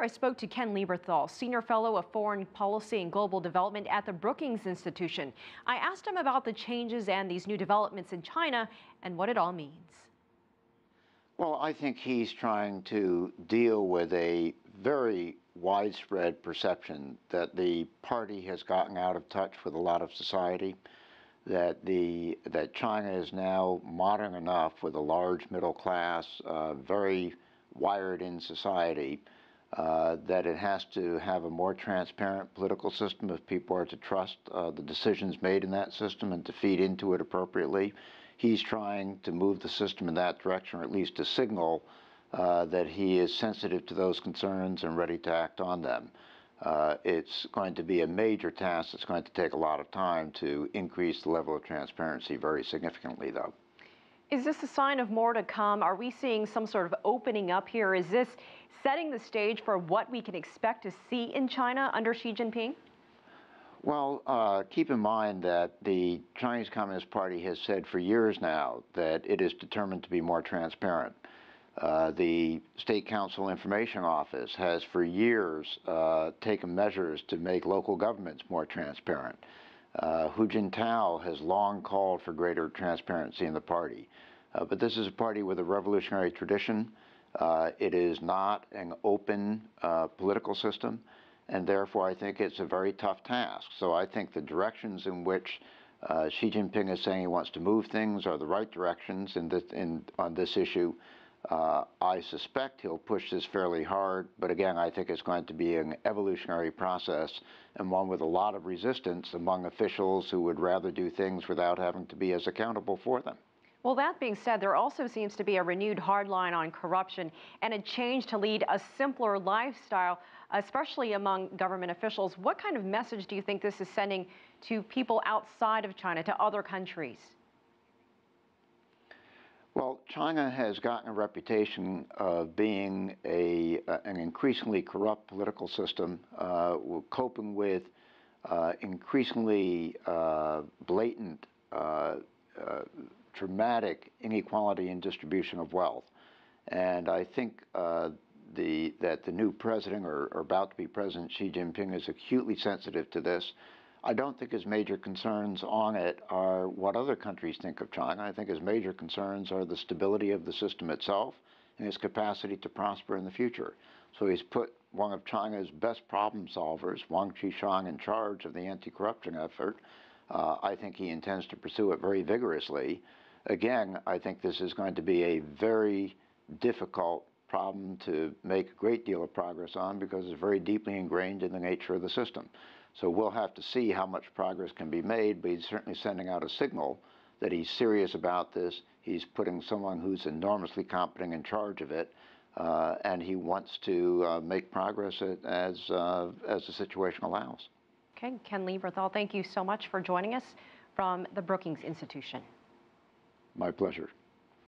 I spoke to Ken Lieberthal, Senior Fellow of Foreign Policy and Global Development at the Brookings Institution. I asked him about the changes and these new developments in China and what it all means. Well, I think he's trying to deal with a very widespread perception that the party has gotten out of touch with a lot of society, that China is now modern enough with a large middle class, very wired in society, that it has to have a more transparent political system if people are to trust the decisions made in that system and to feed into it appropriately. He's trying to move the system in that direction, or at least to signal that he is sensitive to those concerns and ready to act on them. It's going to be a major task that's going to take a lot of time to increase the level of transparency very significantly, though. Is this a sign of more to come? Are we seeing some sort of opening up here? Is this setting the stage for what we can expect to see in China under Xi Jinping? Well, keep in mind that the Chinese Communist Party has said for years now that it is determined to be more transparent. The State Council Information Office has for years taken measures to make local governments more transparent. Hu Jintao has long called for greater transparency in the party. But this is a party with a revolutionary tradition. It is not an open political system, and therefore I think it's a very tough task. So I think the directions in which Xi Jinping is saying he wants to move things are the right directions on this issue. I suspect he'll push this fairly hard, but again, I think it's going to be an evolutionary process and one with a lot of resistance among officials who would rather do things without having to be as accountable for them. Well, that being said, there also seems to be a renewed hard line on corruption and a change to lead a simpler lifestyle, especially among government officials. What kind of message do you think this is sending to people outside of China, to other countries? Well, China has gotten a reputation of being an increasingly corrupt political system, coping with increasingly blatant, dramatic inequality in distribution of wealth. And I think that the new president, or about to be president, Xi Jinping, is acutely sensitive to this. I don't think his major concerns on it are what other countries think of China. I think his major concerns are the stability of the system itself and its capacity to prosper in the future. So he's put one of China's best problem solvers, Wang Qishan, in charge of the anti-corruption effort. I think he intends to pursue it very vigorously. Again, I think this is going to be a very difficult problem to make a great deal of progress on because it's very deeply ingrained in the nature of the system. So we'll have to see how much progress can be made, but he's certainly sending out a signal that he's serious about this. He's putting someone who's enormously competent in charge of it, and he wants to make progress as the situation allows. Okay, Ken Lieberthal, thank you so much for joining us from the Brookings Institution. My pleasure.